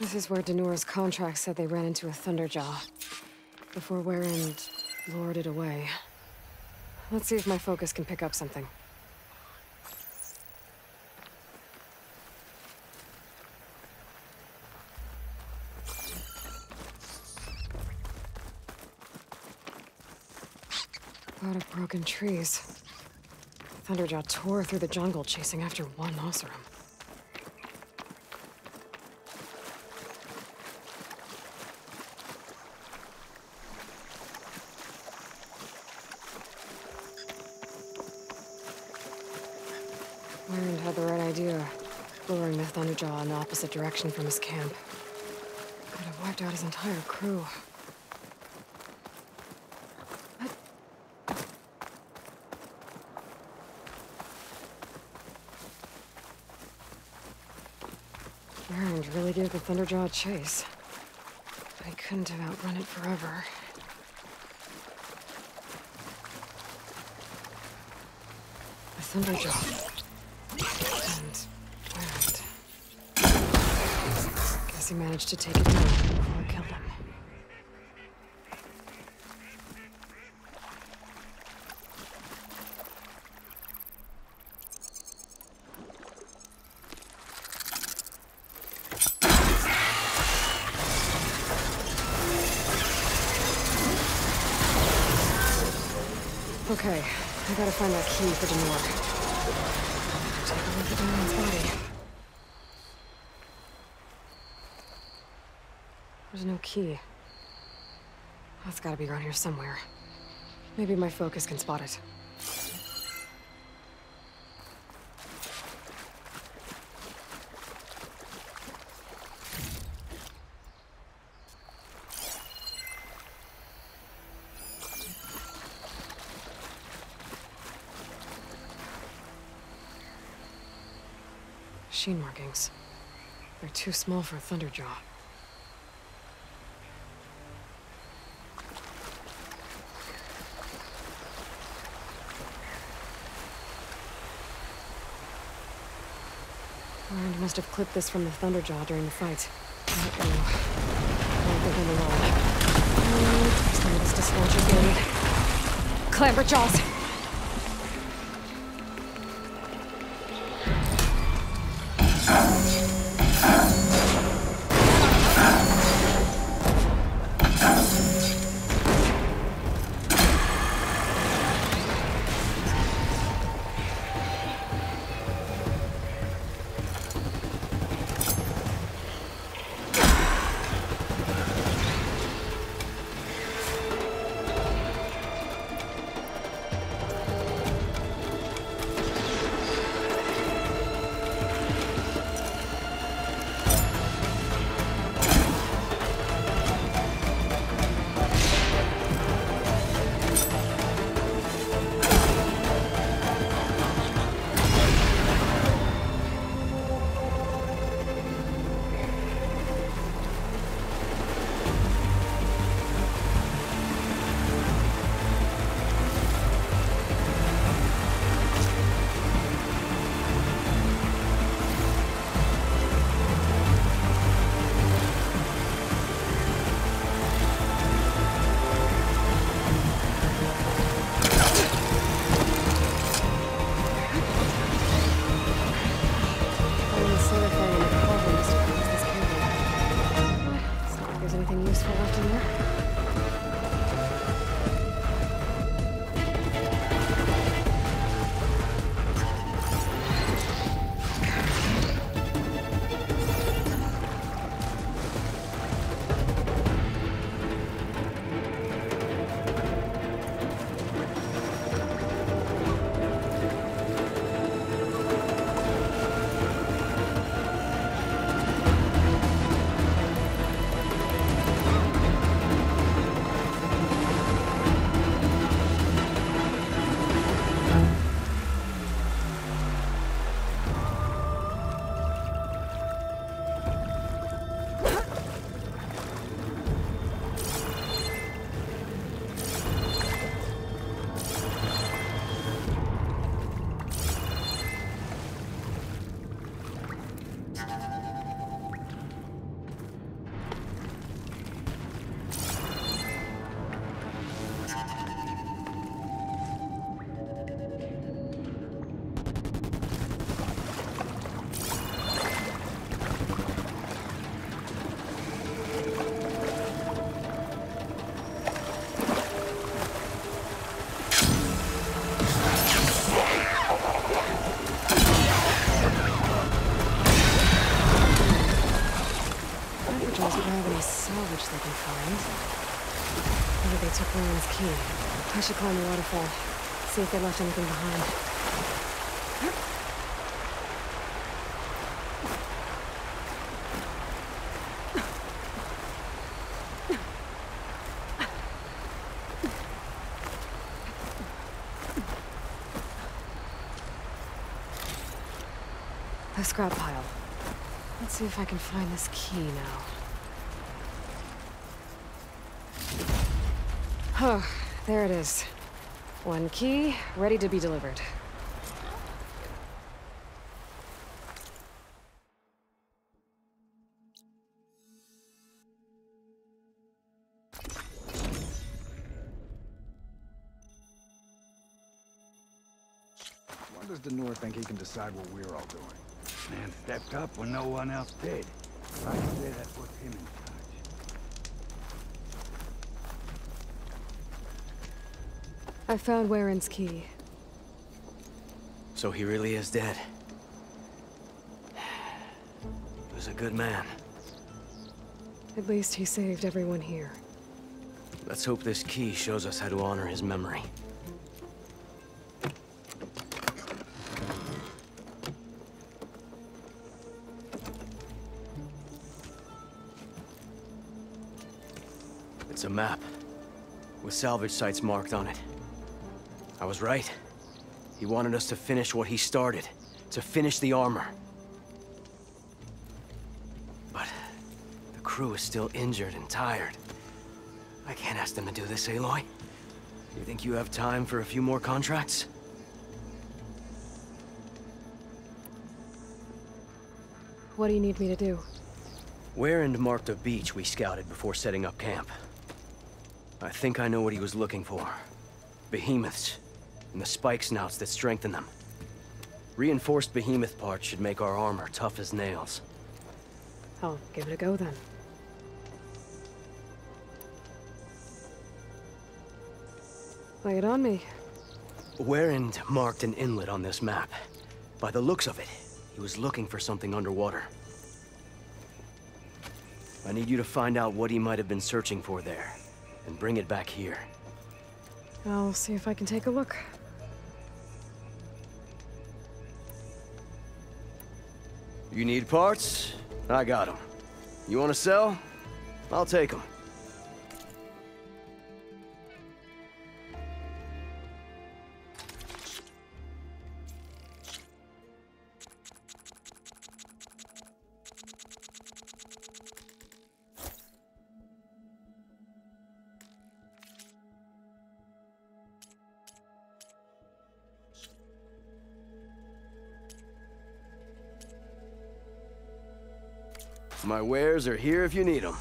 This is where Denora's contract said they ran into a Thunderjaw, before Wérund lured it away. Let's see if my focus can pick up something. Thought of broken trees. Thunderjaw tore through the jungle chasing after one Osirim. Wérund had the right idea, luring the Thunderjaw in the opposite direction from his camp. Could have wiped out his entire crew. Wérund really gave the Thunderjaw a chase. I couldn't have outrun it forever. The Thunderjaw. And Wérund. Guess he managed to take it down before it killed him. Okay, I gotta find that key for Dénor. Take a look at Dénor's body. There's no key. That's gotta be around here somewhere. Maybe my focus can spot it. Machine markings. They're too small for a Thunderjaw. Wérund must have clipped this from the Thunderjaw during the fight. Uh-oh. I think I'm alone. Stand this dislodge again. Clamber jaws! took Wérund's key. I should climb the waterfall, see if they left anything behind. The scrap pile. Let's see if I can find this key now. Oh, there it is. One key, ready to be delivered. Why does Denora think he can decide what we're all doing? Man stepped up when no one else did. I can say that put him in charge. I found Wérund's key. So he really is dead. He was a good man. At least he saved everyone here. Let's hope this key shows us how to honor his memory. It's a map, with salvage sites marked on it. I was right. He wanted us to finish what he started, to finish the armor. But the crew is still injured and tired. I can't ask them to do this, Aloy. Do you think you have time for a few more contracts? What do you need me to do? Wérund marked a beach we scouted before setting up camp. I think I know what he was looking for. Behemoths, and the spike snouts that strengthen them. Reinforced behemoth parts should make our armor tough as nails. I'll give it a go then. Lay it on me. Wérund marked an inlet on this map. By the looks of it, he was looking for something underwater. I need you to find out what he might have been searching for there. And bring it back here. I'll see if I can take a look. You need parts? I got them. You want to sell? I'll take them. My wares are here if you need them.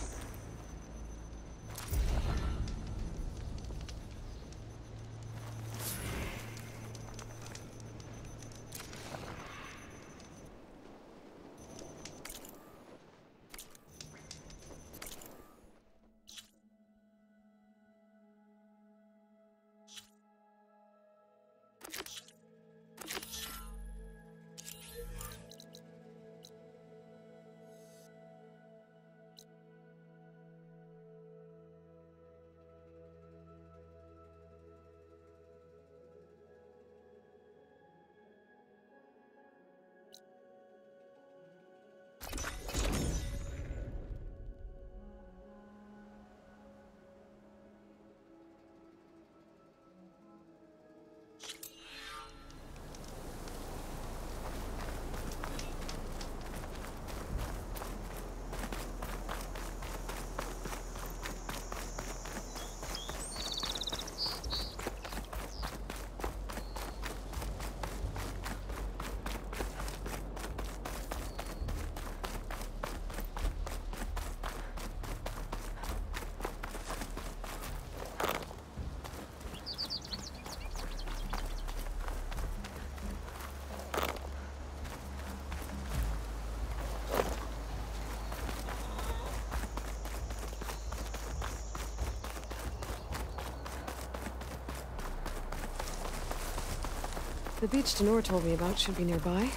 The beach Dénor told me about should be nearby.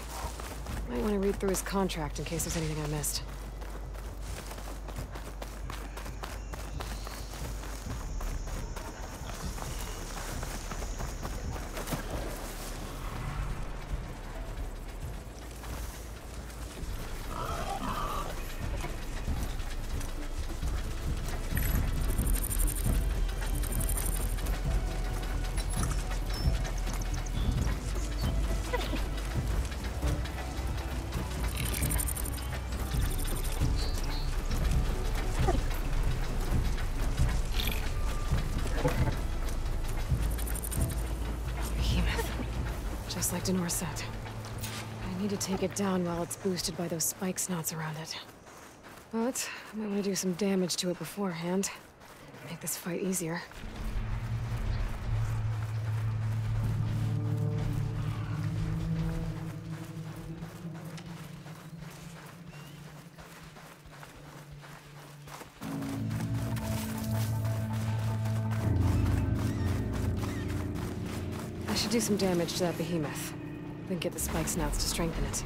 Might want to read through his contract in case there's anything I missed. just like Dénor said. I need to take it down while it's boosted by those spike snots around it. But I might want to do some damage to it beforehand. Make this fight easier. I should do some damage to that behemoth, then get the spike snouts to strengthen it.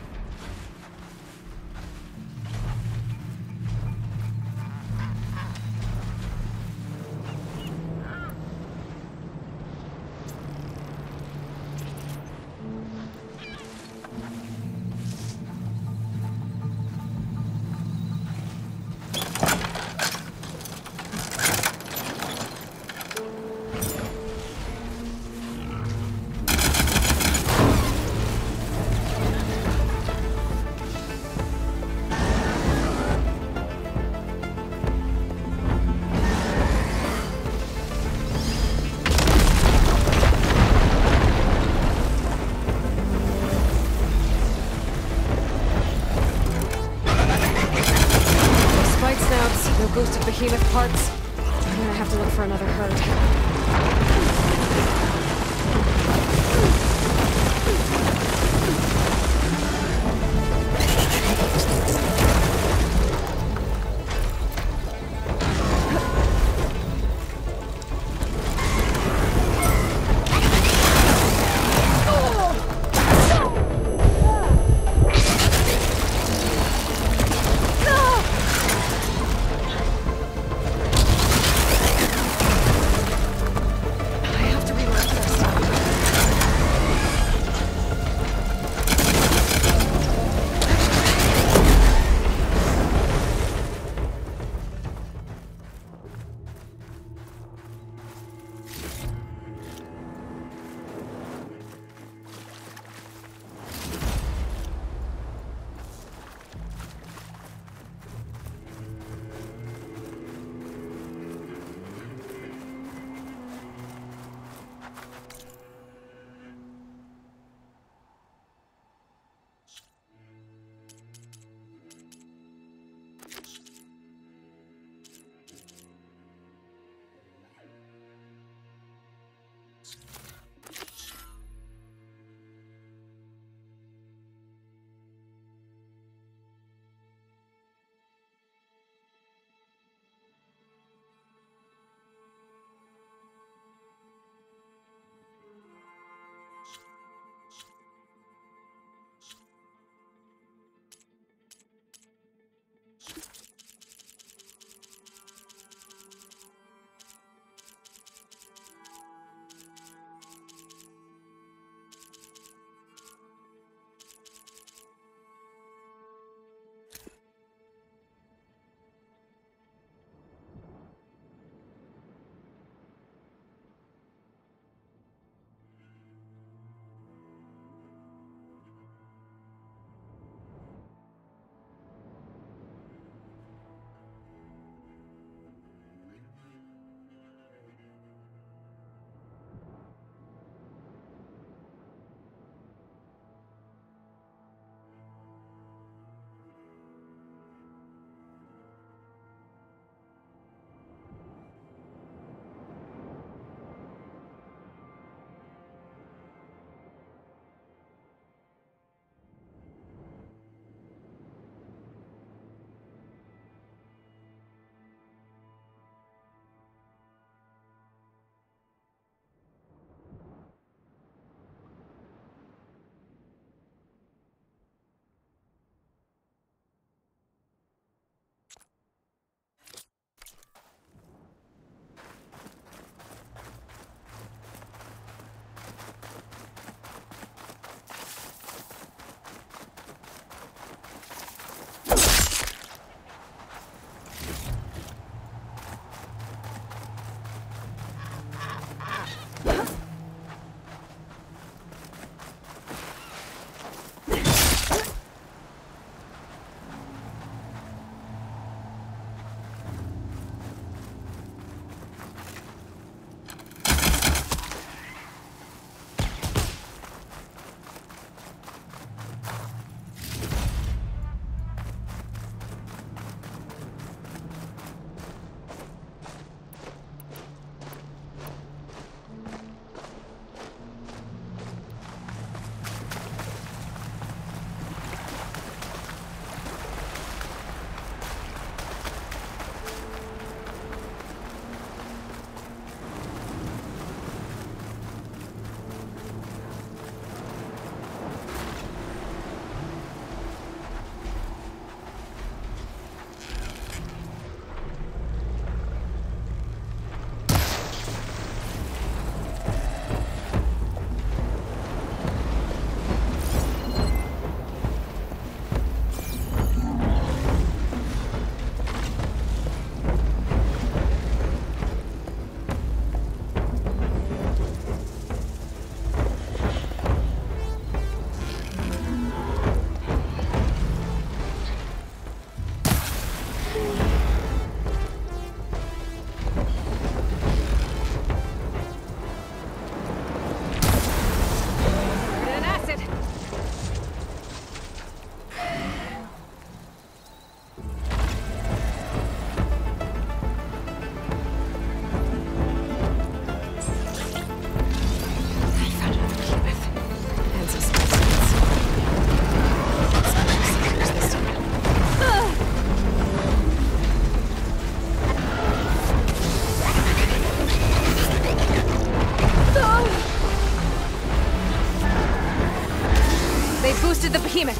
They boosted the behemoth.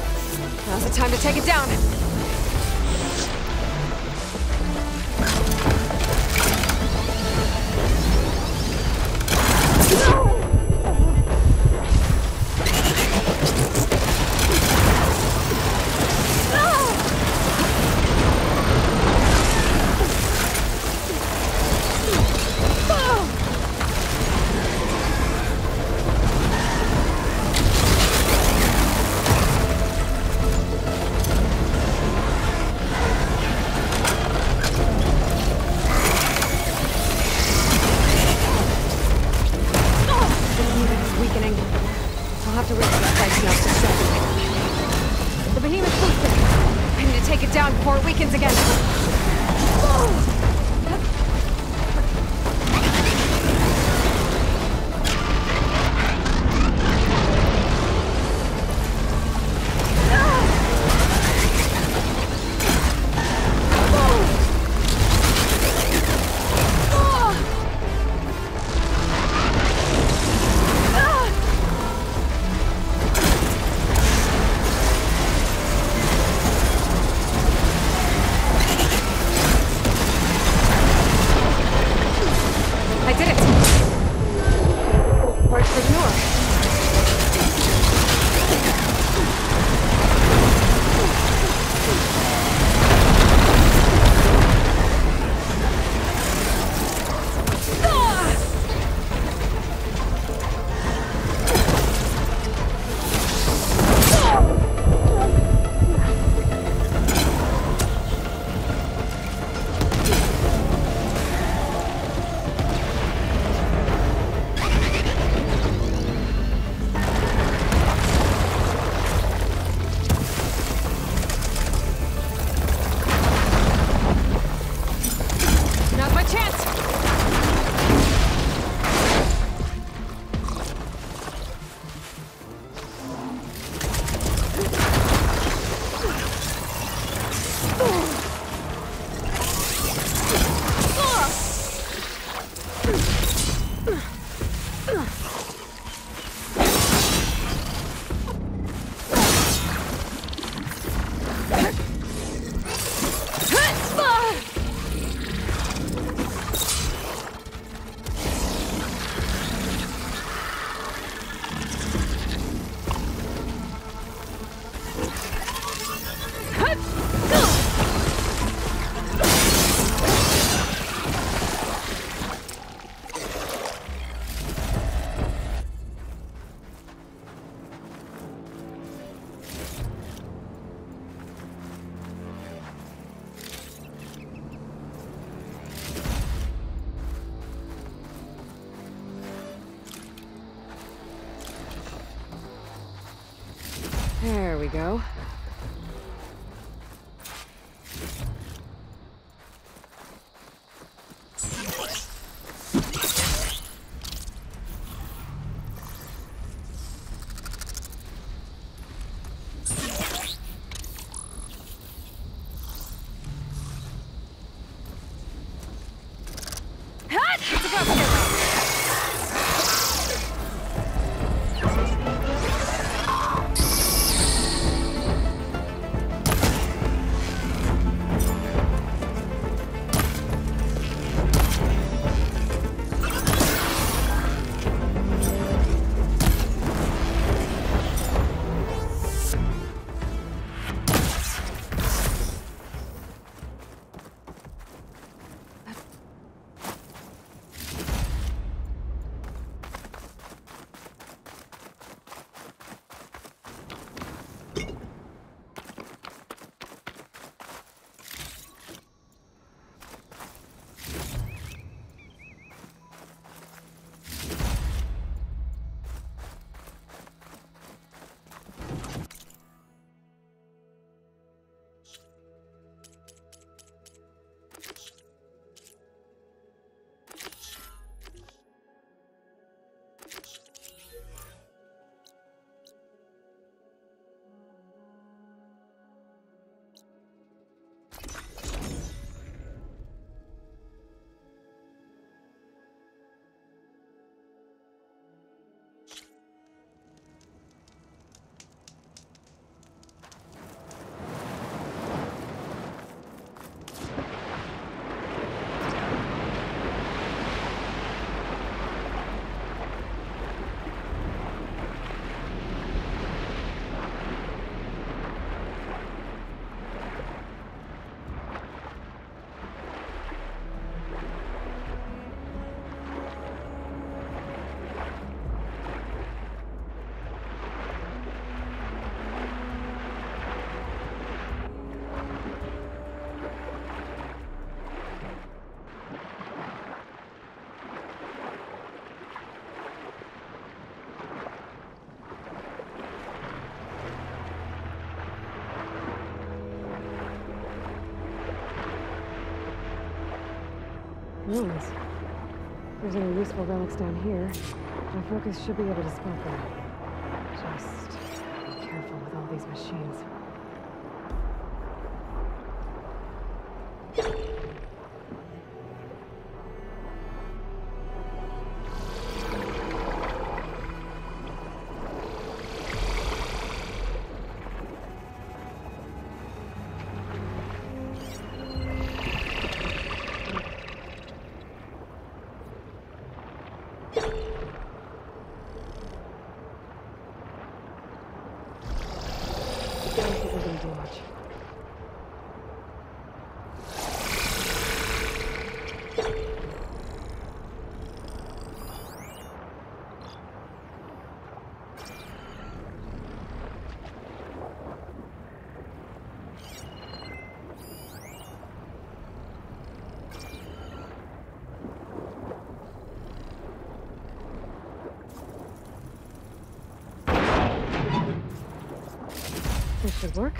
Now's the time to take it down. Go. ruins. If there's any useful relics down here, my focus should be able to spot them. Just be careful with all these machines. This should work.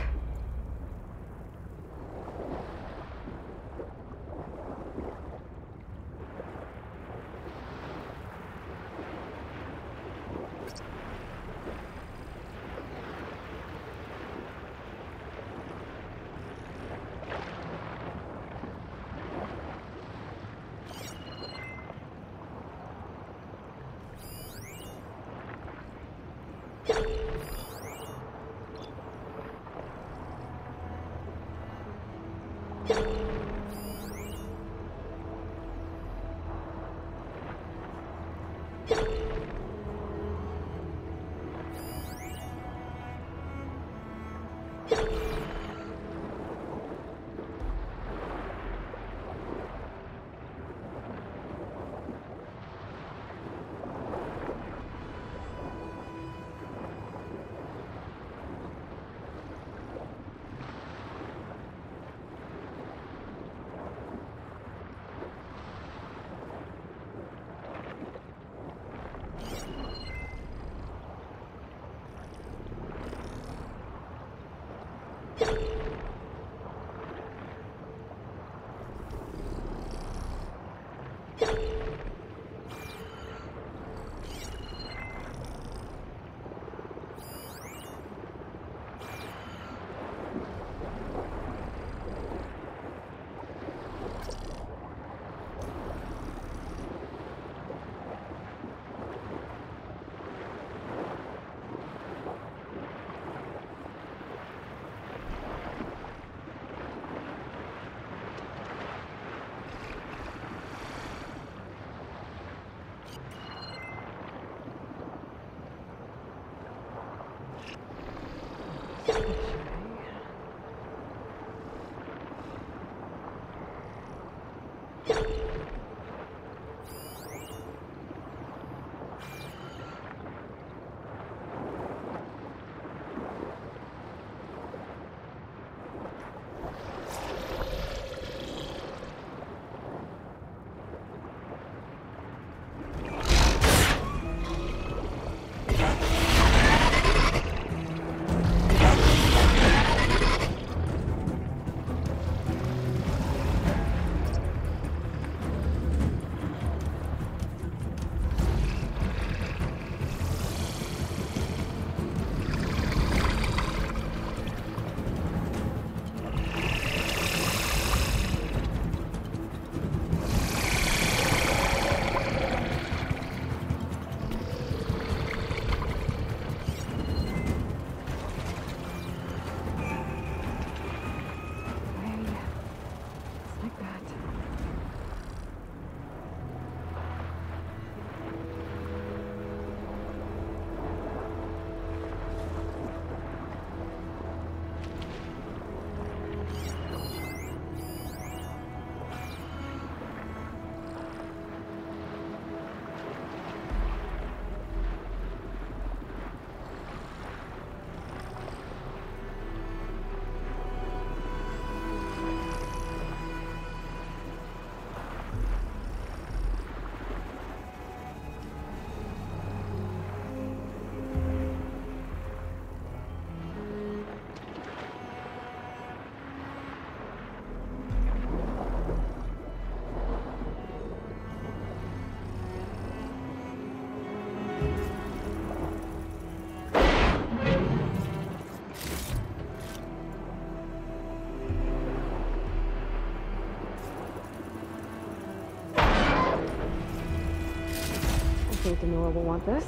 Denora will want this.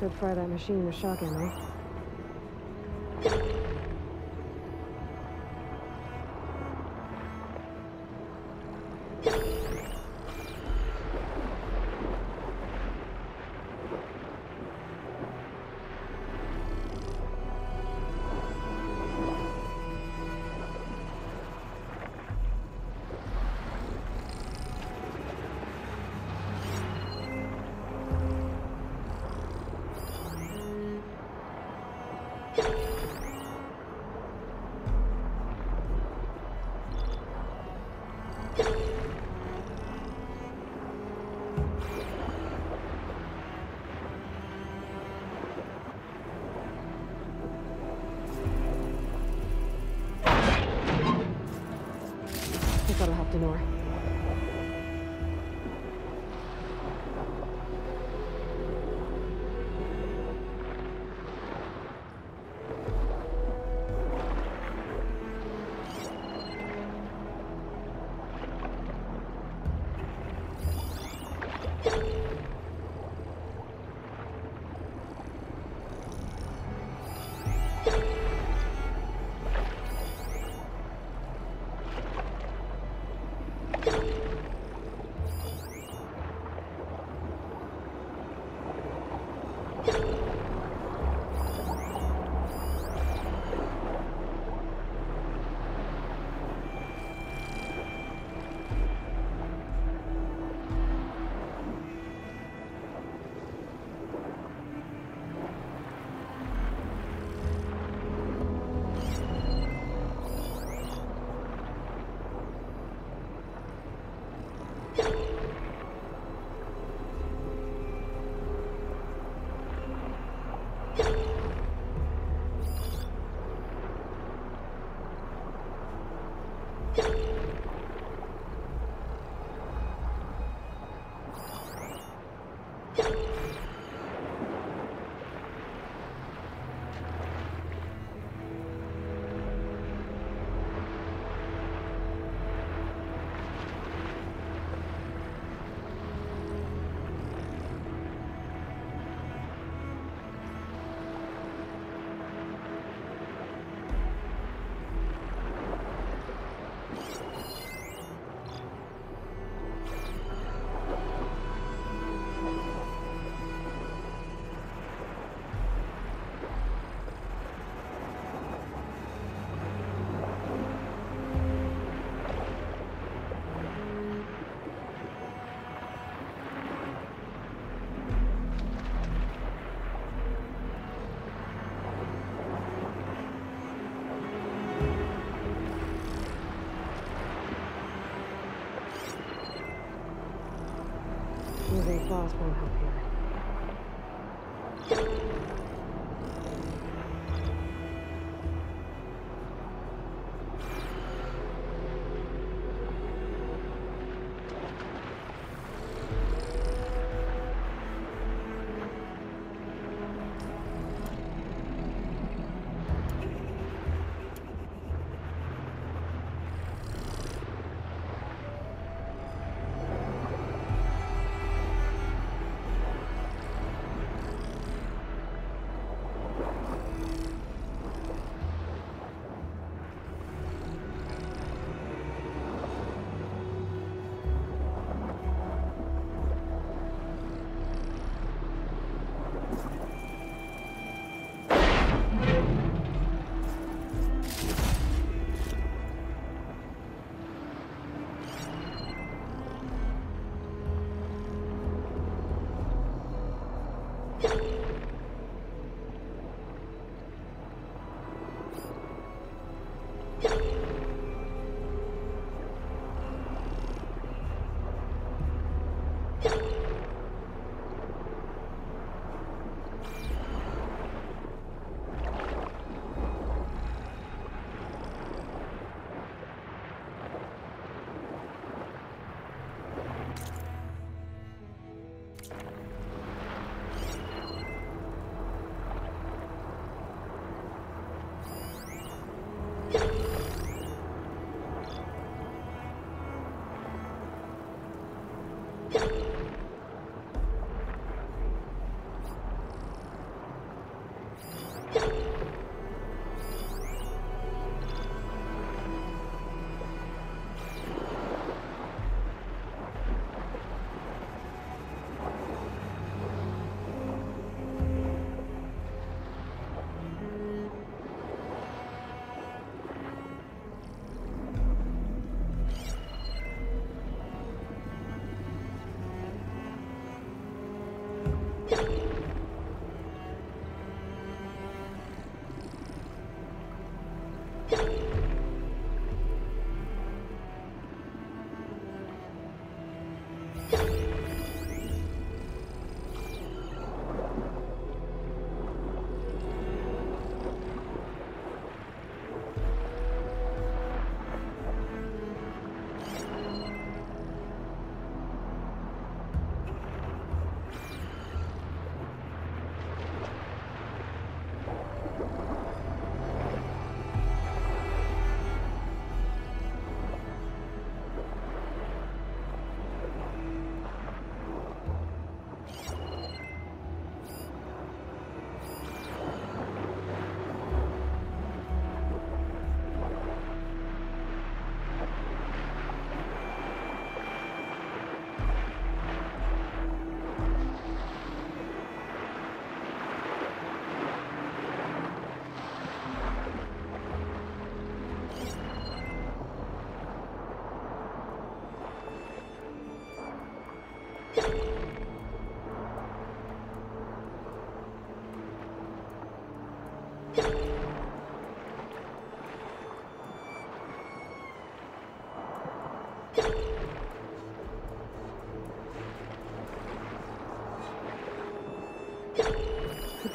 Could fry that machine with shock ammo. That'll help Dénor. Using claws won't help here.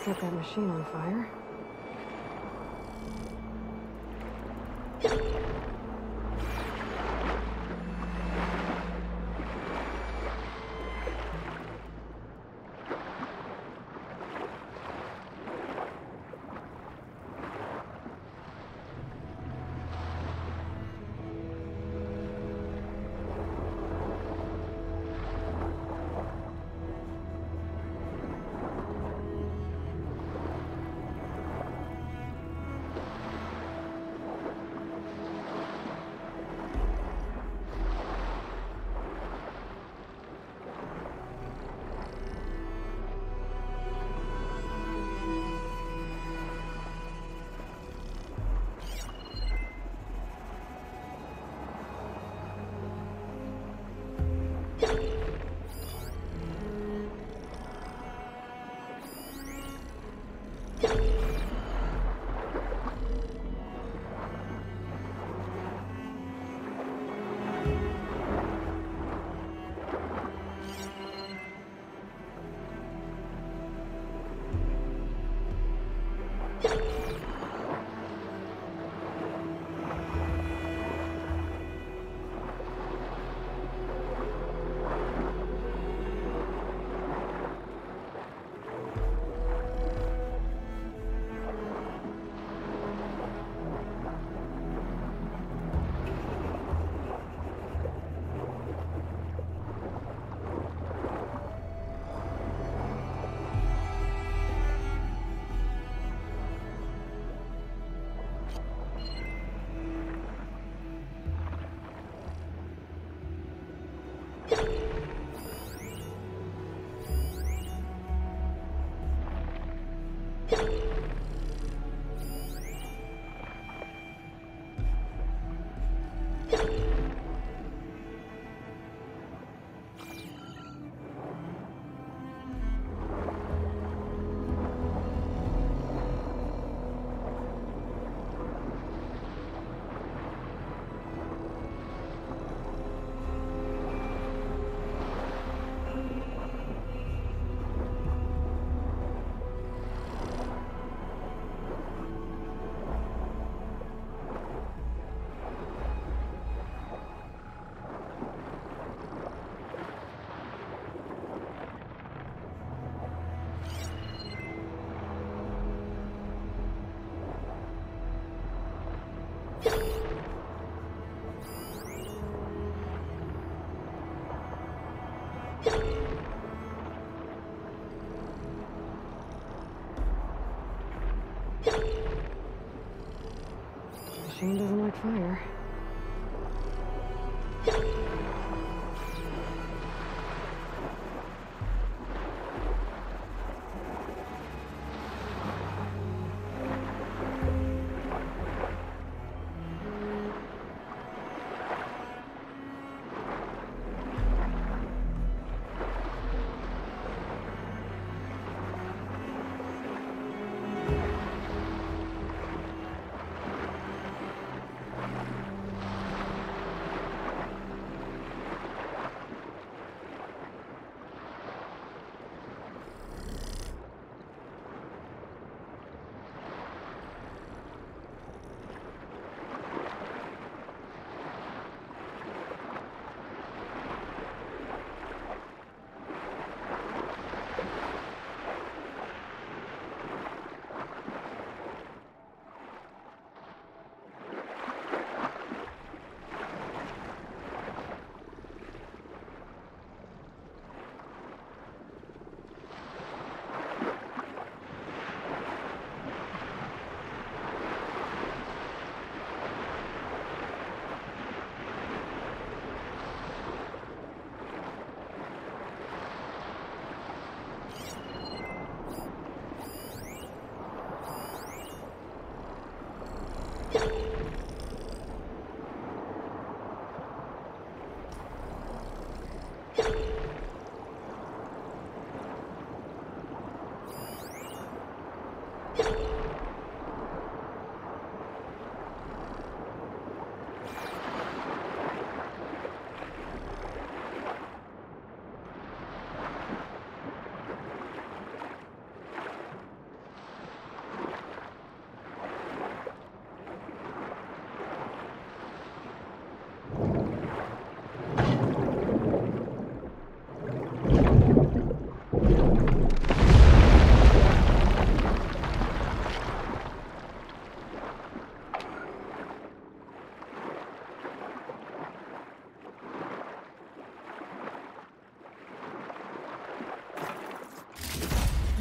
Set that machine on fire. The machine doesn't like fire.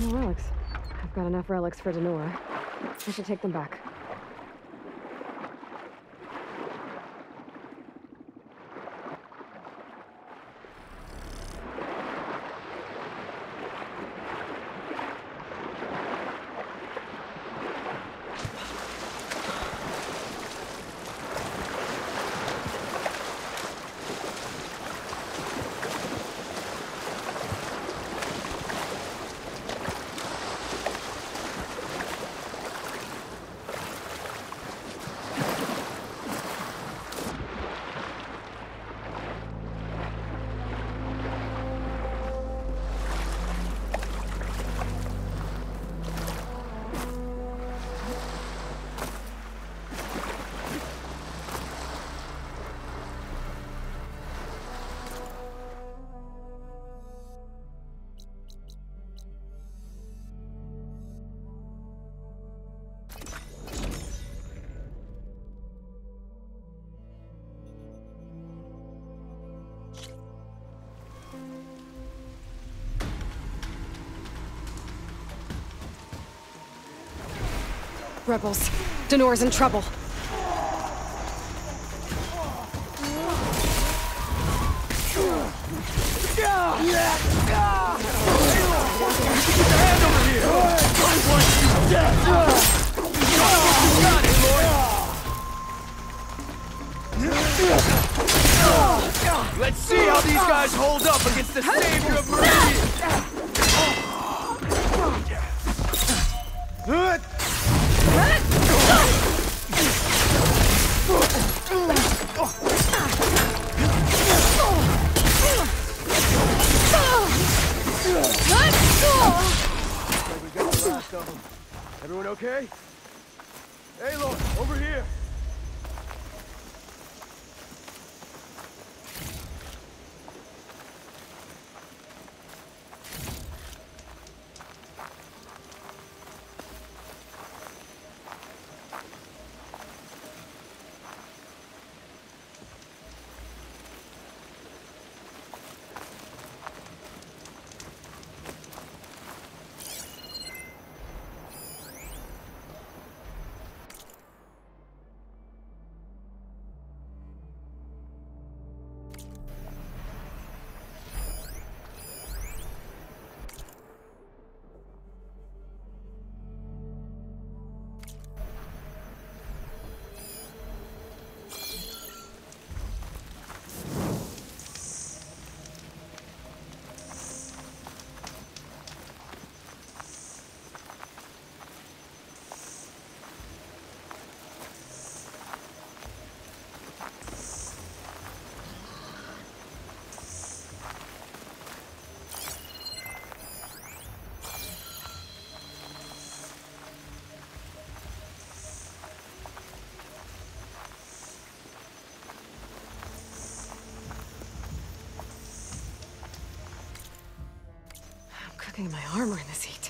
No relics. I've got enough relics for Denora. I should take them back. Rebels. Denora's in trouble. Let's see how these guys hold up against the savior of Meridian. Everyone okay? Aloy, over here! My armor in this heat.